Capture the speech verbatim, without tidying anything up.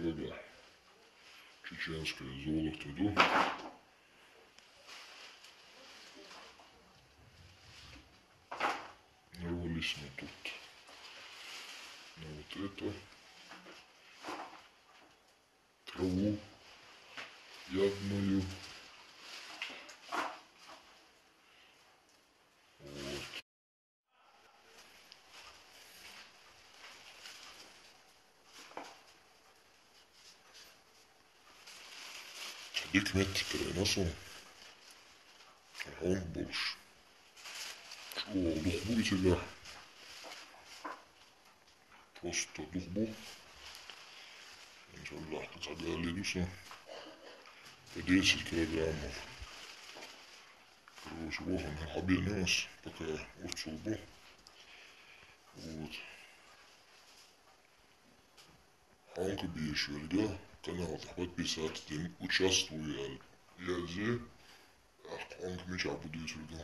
вода. Чеченская, из Улугтюду. Нарвались мы тут на вот это траву ягную. Дикмет переносил, а он больше. Чего духбурителя? Просто духбу. Иншаллах, загали душа. По десять килограммов. Короче, вот он объединялся, пока урчил был. Вот. Алка бьешь, да? Канал подписаться, участвуя в язе, а он к меча будет сюда.